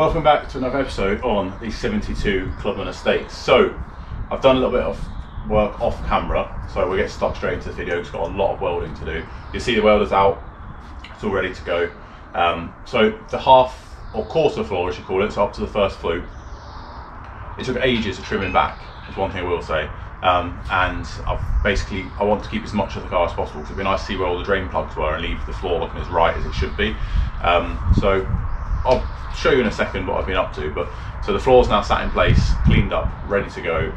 Welcome back to another episode on the 72 Clubman Estate. So I've done a little bit of work off camera, so we'll get stuck straight into the video. It's got a lot of welding to do. You see the welder's out, it's all ready to go. So the half or quarter floor, as you call it, so up to the first flue, it took ages to trim it back, is one thing I will say. And I've basically, I want to keep as much of the car as possible because it'd be nice to see where all the drain plugs were and leave the floor looking as right as it should be. So I'll show you in a second what I've been up to, but so the floor's now sat in place, cleaned up, ready to go.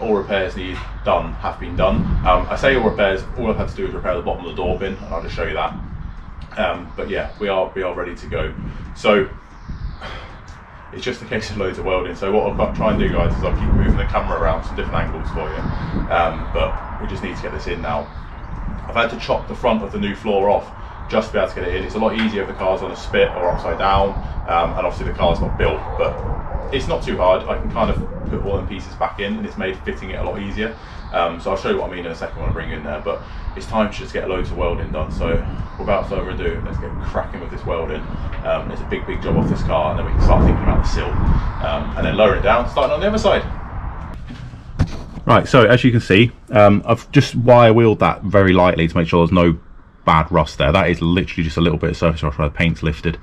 All repairs needed done have been done. I say all repairs, all I've had to do is repair the bottom of the door bin, and I'll just show you that. But yeah, we are ready to go. So it's just a case of loads of welding. So what I'll try and do, guys, is I'll keep moving the camera around some different angles for you. But we just need to get this in now. I've had to chop the front of the new floor off just to be able to get it in. It's a lot easier if the car's on a spit or upside down, and obviously the car's not built, but it's not too hard. I can kind of put all the pieces back in, and it's made fitting it a lot easier. So I'll show you what I mean in a second when I bring you in there, but it's time to just get loads of welding done. So without further ado, let's get cracking with this welding. It's a big job off this car, and then we can start thinking about the sill, and then lower it down, starting on the other side. Right, so as you can see, I've just wire wheeled that very lightly to make sure there's no bad rust there. That is literally just a little bit of surface rust where the paint's lifted.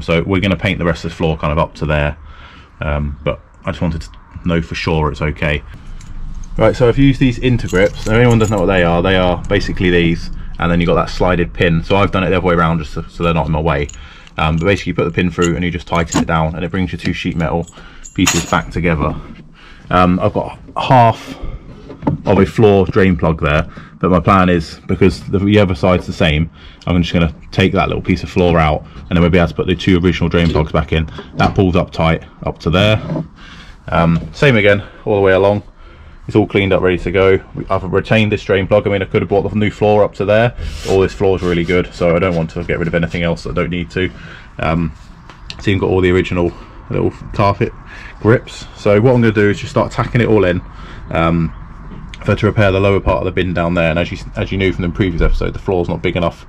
So we're going to paint the rest of the floor kind of up to there, but I just wanted to know for sure it's okay. Right, so I've used these intergrips. Now, if anyone doesn't know what they are basically these, and then you've got that slided pin. So I've done it the other way around just so they're not in my way. But basically you put the pin through and you just tighten it down, and it brings your two sheet metal pieces back together. I've got half of a floor drain plug there, but my plan is, because the other side's the same, I'm just going to take that little piece of floor out, and then we'll be able to put the two original drain plugs back in. That pulls up tight up to there. Same again all the way along. It's all cleaned up, ready to go. I've retained this drain plug. I mean, I could have brought the new floor up to there. All this floor is really good, so I don't want to get rid of anything else that I don't need to. So you've got all the original little carpet grips. So what I'm going to do is just start tacking it all in. I've had to repair the lower part of the bin down there, and as you knew from the previous episode, the floor's not big enough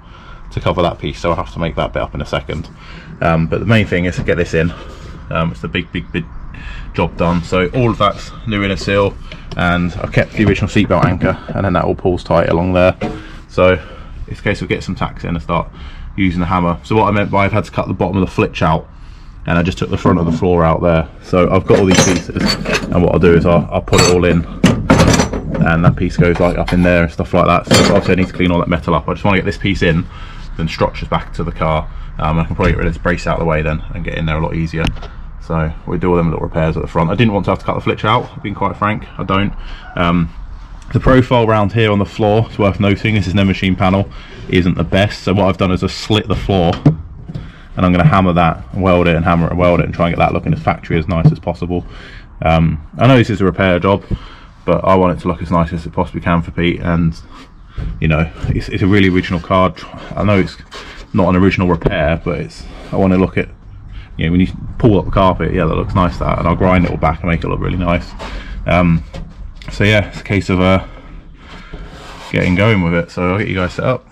to cover that piece, so I'll have to make that bit up in a second. But the main thing is to get this in. It's the big job done. So all of that's new inner seal, and I've kept the original seatbelt anchor, and then that all pulls tight along there. So it's a case of get some tacks in and start using the hammer. So what I meant by I've had to cut the bottom of the flitch out, and I just took the front of the floor out there. So I've got all these pieces, and what I'll do is I'll put it all in, and that piece goes like up in there and stuff like that. So obviously I need to clean all that metal up. I just want to get this piece in, then structures back to the car. I can probably get rid of this brace out of the way then and get in there a lot easier. So we do all them little repairs at the front. I didn't want to have to cut the flitch out, being quite frank, I don't. The profile round here on the floor, it's worth noting, this is no machine panel, isn't the best. So what I've done is I've slit the floor, and I'm going to hammer that and weld it and hammer it and weld it and try and get that looking as factory as nice as possible. I know this is a repair job, but I want it to look as nice as it possibly can for Pete, and you know, it's a really original car. I know it's not an original repair, but it's, I want to look at, you know, when you pull up the carpet, yeah, that looks nice, that, and I'll grind it all back and make it look really nice. So yeah, it's a case of getting going with it. So I'll get you guys set up.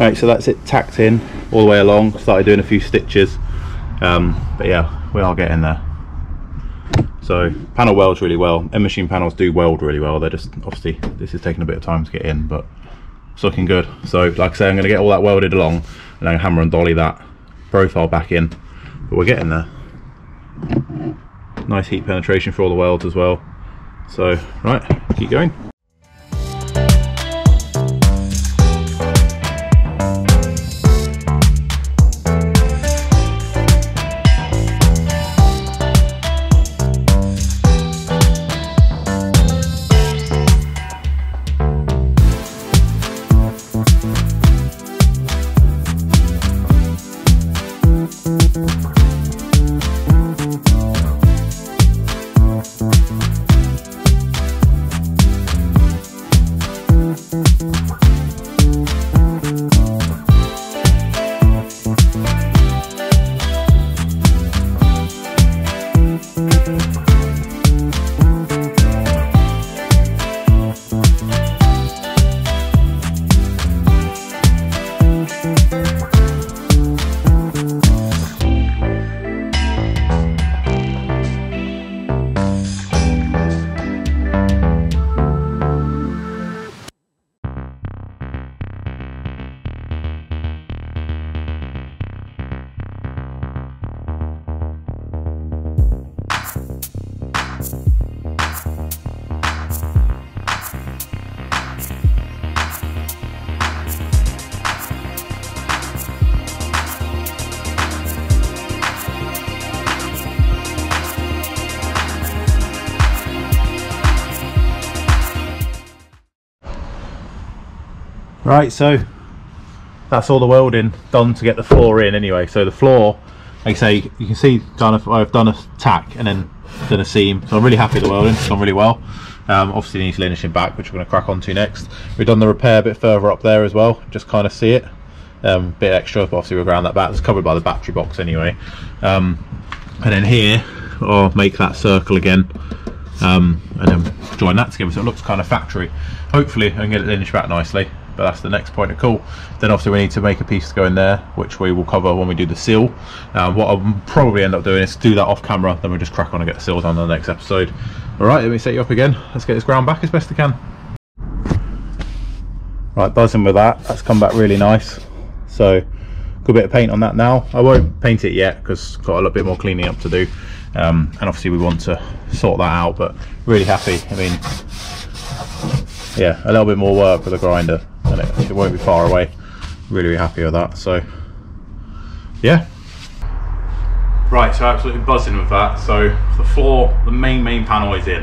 Right, so that's it tacked in all the way along. Started doing a few stitches, but yeah, we are getting there. So panel welds really well, and machine panels do weld really well. They're just, obviously this is taking a bit of time to get in, but It's looking good. So like I say, I'm going to get all that welded along and then hammer and dolly that profile back in, but we're getting there. Nice heat penetration for all the welds as well. So right, keep going. Right, so that's all the welding done to get the floor in anyway. So the floor, like I say, you can see kind of I've done a tack and then done a seam, so I'm really happy the welding's gone really well. Obviously needs linishing back, which we're going to crack on to next. We've done the repair a bit further up there as well, just kind of see it bit extra, but obviously we'll ground that back. It's covered by the battery box anyway. And then here I'll make that circle again, and then join that together so it looks kind of factory. Hopefully I can get it linished back nicely, but that's the next point of call. Then obviously we need to make a piece to go in there, which we will cover when we do the seal. What I'll probably end up doing is do that off camera, then we'll just crack on and get the seal done on the next episode. All right, let me set you up again. Let's get this ground back as best I can. Right, buzzing with that. That's come back really nice. So good bit of paint on that now. I won't paint it yet because it's got a little bit more cleaning up to do. And obviously we want to sort that out, but really happy. I mean, yeah, a little bit more work with a grinder and it won't be far away. Really, really happy with that. So yeah, right, so absolutely buzzing with that. So the floor, the main panel is in.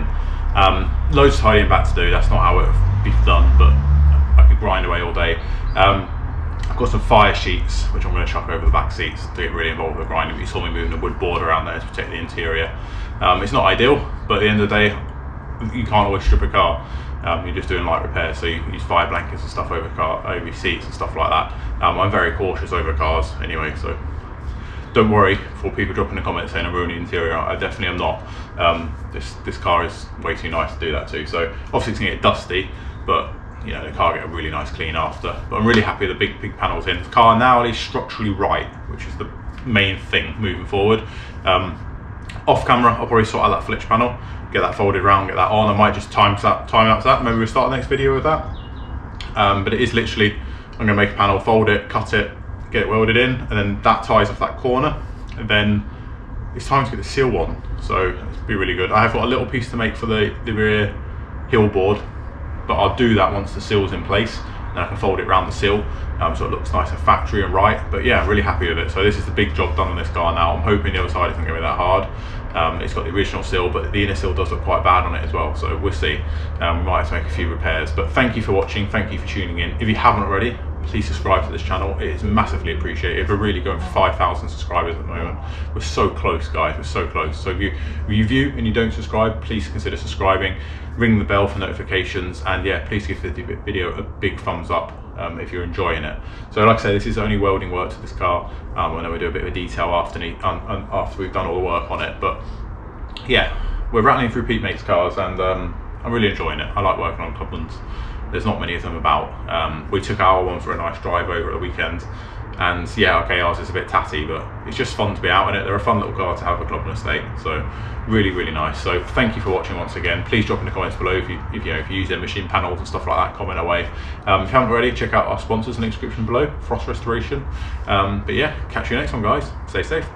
Loads of tidying back to do. That's not how it would be done, but I could grind away all day. I've got some fire sheets which I'm going to chuck over the back seats to get really involved with the grinding. You saw me moving the wood board around there to protect the interior. It's not ideal, but at the end of the day you can't always strip a car. You're just doing light repairs, so you use fire blankets and stuff over over your seats and stuff like that. I'm very cautious over cars anyway, so don't worry for people dropping a comment saying I'm ruining the interior. I definitely am not. This car is way too nice to do that too. So obviously it's gonna get dusty, but you know, the car get a really nice clean after. But I'm really happy the big panel's in. The car now is structurally right, which is the main thing moving forward. Off camera, I'll probably sort out that flitch panel, get that folded around, get that on. I might just time lapse that. Maybe we'll start the next video with that. But it is literally, I'm gonna make a panel, fold it, cut it, get it welded in, and then that ties off that corner. And then it's time to get the seal on. So it'll be really good. I have got a little piece to make for the rear hill board, but I'll do that once the seal's in place. And I can fold it around the seal, so it looks nice and factory and right. But yeah, I'm really happy with it. So this is the big job done on this car now. I'm hoping the other side isn't going to be that hard. It's got the original seal, but the inner seal does look quite bad on it as well. So we'll see. We might have to make a few repairs. But thank you for watching. Thank you for tuning in. If you haven't already, please subscribe to this channel. It is massively appreciated. We're really going for 5,000 subscribers at the moment. We're so close, guys. We're so close. So if you view and you don't subscribe, please consider subscribing. Ring the bell for notifications, and yeah, please give the video a big thumbs up if you're enjoying it. So like I say, this is only welding work to this car, and then we'll do a bit of a detail after we've done all the work on it. But yeah, we're rattling through Pete Mate's cars, and I'm really enjoying it. I like working on Clubmans. There's not many of them about. We took our one for a nice drive over at the weekend, And yeah, okay, ours is a bit tatty, but it's just fun to be out in it. They're a fun little car to have at Clubman Estate, so really, really nice. So thank you for watching once again. Please drop in the comments below if you use their machine panels and stuff like that, comment away. If you haven't already, check out our sponsors in the description below, Frost Restoration. But yeah, catch you next one, guys. Stay safe.